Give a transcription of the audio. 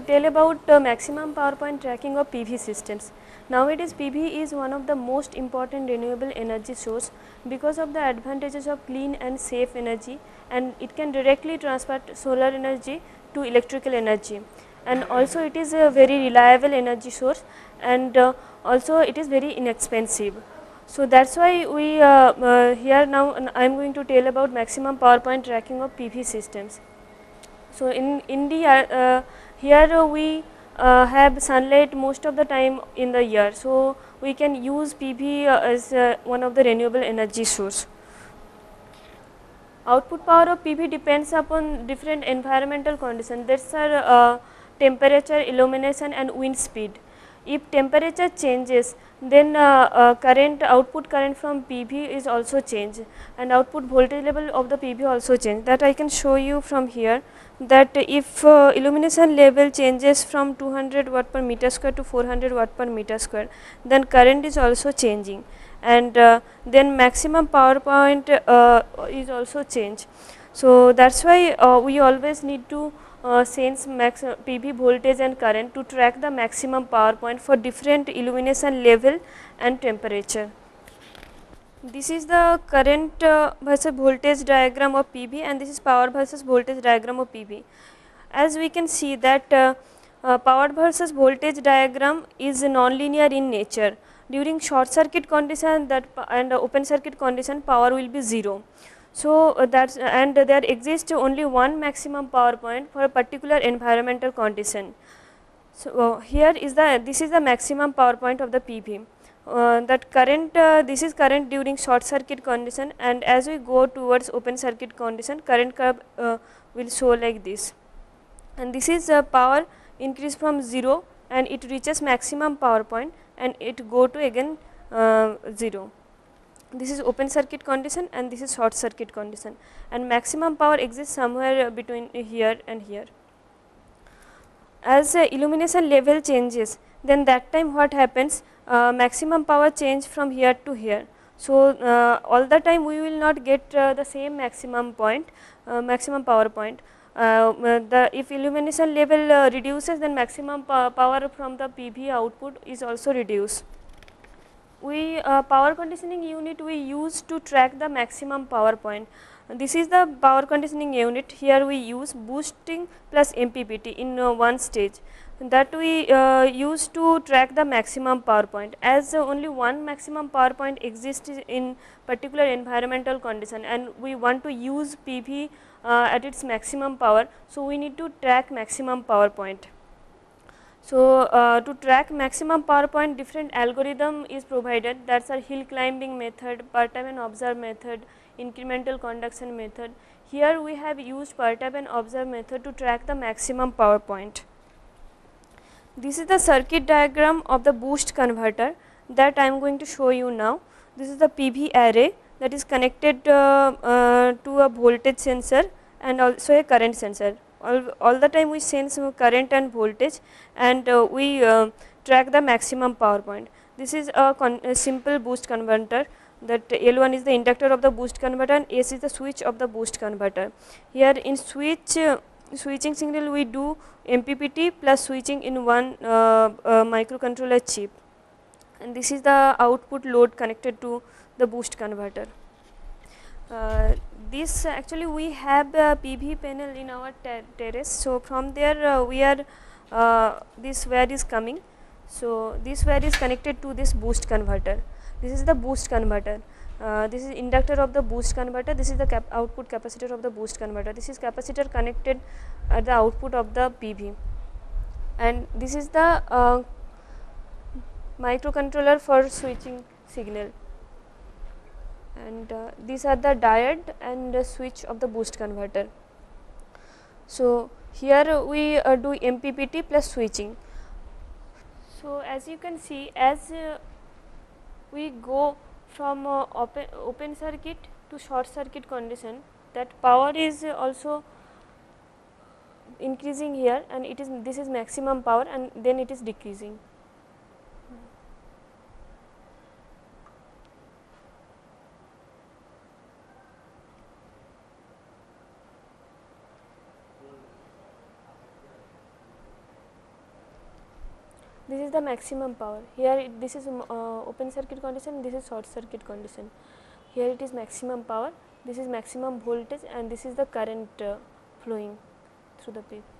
tell about maximum power point tracking of PV systems. Nowadays, PV is one of the most important renewable energy source because of the advantages of clean and safe energy, and it can directly transfer solar energy to electrical energy, and also it is a very reliable energy source, and also it is very inexpensive. So that's why we here now I am going to tell about maximum power point tracking of PV systems. So in India, here we have sunlight most of the time in the year. So we can use PV as one of the renewable energy source. Output power of PV depends upon different environmental conditions. That's temperature, illumination, and wind speed. If temperature changes, then current, output current from PV is also changed, and output voltage level of the PV also changed. That I can show you from here, that if illumination level changes from 200 watt per meter square to 400 watt per meter square, then current is also changing, and then maximum power point is also changed. So that's why we always need to sense PV voltage and current to track the maximum power point for different illumination level and temperature. This is the current versus voltage diagram of PV, and this is power versus voltage diagram of PV. As we can see that power versus voltage diagram is non-linear in nature. During short circuit condition and open circuit condition, power will be 0. So there exists only one maximum power point for a particular environmental condition. So here is this is the maximum power point of the PV. That current, this is current during short circuit condition, and as we go towards open circuit condition, current curve will show like this. And this is power increase from 0, and it reaches maximum power point, and it go to again 0. This is open circuit condition, and this is short circuit condition, and maximum power exists somewhere between here and here. As illumination level changes, then that time what happens, maximum power change from here to here. So all the time we will not get the same maximum point, maximum power point. If illumination level reduces, then maximum power from the PV output is also reduced. We power conditioning unit we use to track the maximum power point. This is the power conditioning unit. Here we use boosting plus MPPT in one stage, that we use to track the maximum power point. As only one maximum power point exists in particular environmental condition, and we want to use PV at its maximum power, so we need to track maximum power point. So to track maximum power point, different algorithm is provided. That's a hill climbing method, perturb and observe method, incremental conduction method. Here we have used perturb and observe method to track the maximum power point. This is the circuit diagram of the boost converter that I am going to show you now. This is the PV array that is connected to a voltage sensor and also a current sensor. All the time we sense current and voltage, and we track the maximum power point. This is a simple boost converter, that L1 is the inductor of the boost converter and S is the switch of the boost converter. Here in switch, switching signal we do MPPT plus switching in one microcontroller chip, and this is the output load connected to the boost converter. This actually we have a PV panel in our terrace, so from there we are this wire is coming, so this wire is connected to this boost converter. This is the boost converter, this is inductor of the boost converter, this is the output capacitor of the boost converter, this is capacitor connected at the output of the PV, and this is the microcontroller for switching signal. And these are the diode and switch of the boost converter. So here we do MPPT plus switching. So as you can see, as we go from open circuit to short circuit condition, that power is also increasing here, and it is, this is maximum power, and then it is decreasing. This is the maximum power. Here this is open circuit condition, this is short circuit condition. Here it is maximum power, this is maximum voltage, and this is the current flowing through the PV.